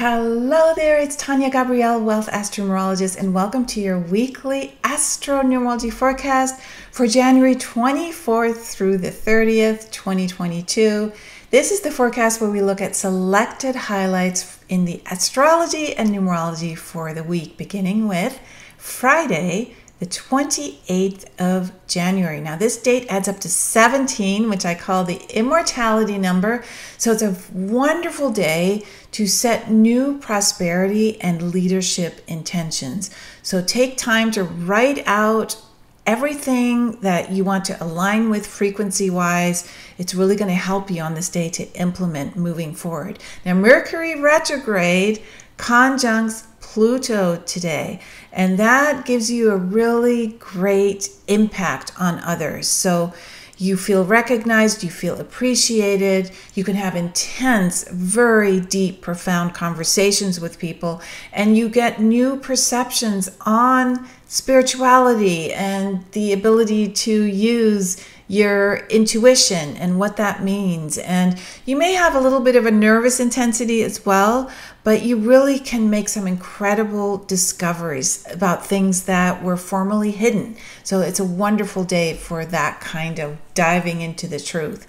Hello there, it's Tania Gabrielle, Wealth Astronumerologist, and welcome to your weekly astronumerology forecast for January 24th through the 30th, 2022. This is the forecast where we look at selected highlights in the astrology and numerology for the week, beginning with Friday, the 28th of January. Now this date adds up to 17, which I call the immortality number. So it's a wonderful day to set new prosperity and leadership intentions. So take time to write out everything that you want to align with frequency-wise. It's really going to help you on this day to implement moving forward. Now Mercury retrograde conjuncts Pluto today, and that gives you a really great impact on others. So you feel recognized, you feel appreciated, you can have intense, very deep, profound conversations with people, and you get new perceptions on spirituality and the ability to use your intuition and what that means. And you may have a little bit of a nervous intensity as well, but you really can make some incredible discoveries about things that were formerly hidden. So it's a wonderful day for that kind of diving into the truth.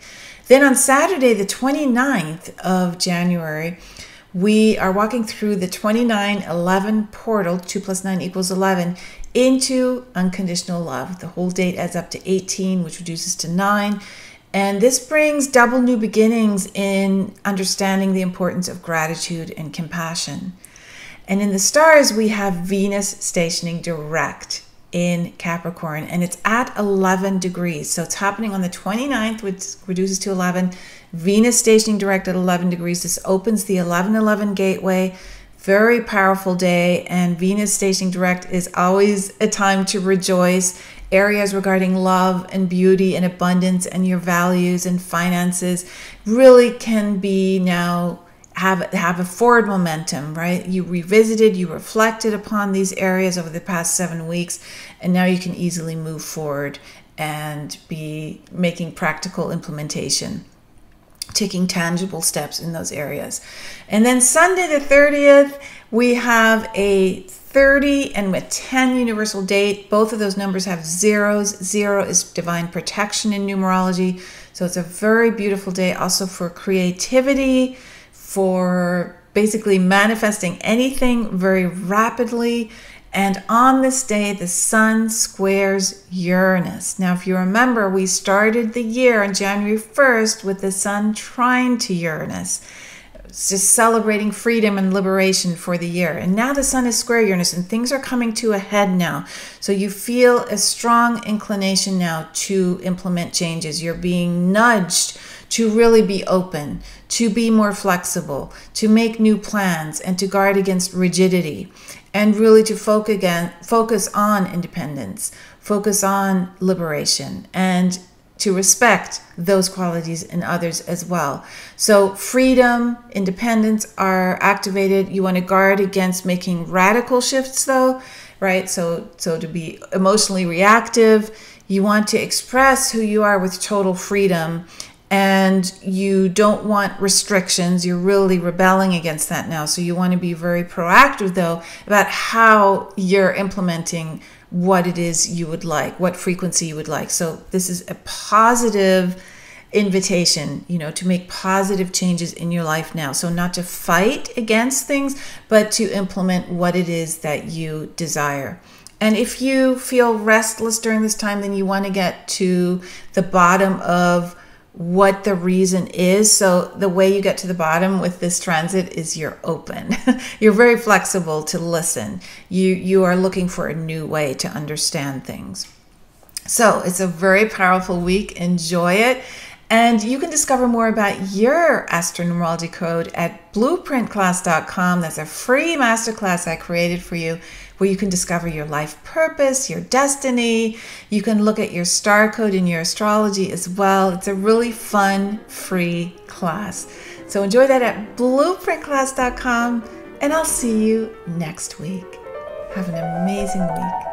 Then on Saturday, the 29th of January, we are walking through the 2911 portal, 2 + 9 = 11, into unconditional love. The whole date adds up to 18, which reduces to 9. And this brings double new beginnings in understanding the importance of gratitude and compassion. And in the stars, we have Venus stationing direct in Capricorn, and it's at 11 degrees. So it's happening on the 29th, which reduces to 11. Venus stationing direct at 11 degrees. This opens the 1111 gateway. Very powerful day, and Venus stationing direct is always a time to rejoice. Areas regarding love and beauty and abundance and your values and finances really can be now have a forward momentum, right? You revisited, you reflected upon these areas over the past 7 weeks, and now you can easily move forward and be making practical implementation, taking tangible steps in those areas. And then Sunday the 30th, we have a 30 and with 10 universal date. Both of those numbers have zeros. Zero is divine protection in numerology. So it's a very beautiful day also for creativity, for basically manifesting anything very rapidly. And on this day, the sun squares Uranus. Now, if you remember, we started the year on January 1st with the sun trine to Uranus. It's just celebrating freedom and liberation for the year. And now the sun is square Uranus, and things are coming to a head now. So you feel a strong inclination now to implement changes. You're being nudged to really be open, to be more flexible, to make new plans, and to guard against rigidity, and really to focus on independence, focus on liberation, and to respect those qualities in others as well. So freedom, independence are activated. You want to guard against making radical shifts though, right? So to be emotionally reactive, you want to express who you are with total freedom, and you don't want restrictions. You're really rebelling against that now. So you want to be very proactive though about how you're implementing what it is you would like, what frequency you would like. So this is a positive invitation, you know, to make positive changes in your life now. So not to fight against things, but to implement what it is that you desire. And if you feel restless during this time, then you want to get to the bottom of what the reason is. So the way you get to the bottom with this transit is you're open. You're very flexible to listen. You are looking for a new way to understand things. So it's a very powerful week. Enjoy it. And you can discover more about your astronumerology code at blueprintclass.com. That's a free masterclass I created for you, where you can discover your life purpose, your destiny. You can look at your star code in your astrology as well. It's a really fun, free class. So enjoy that at blueprintclass.com, and I'll see you next week. Have an amazing week.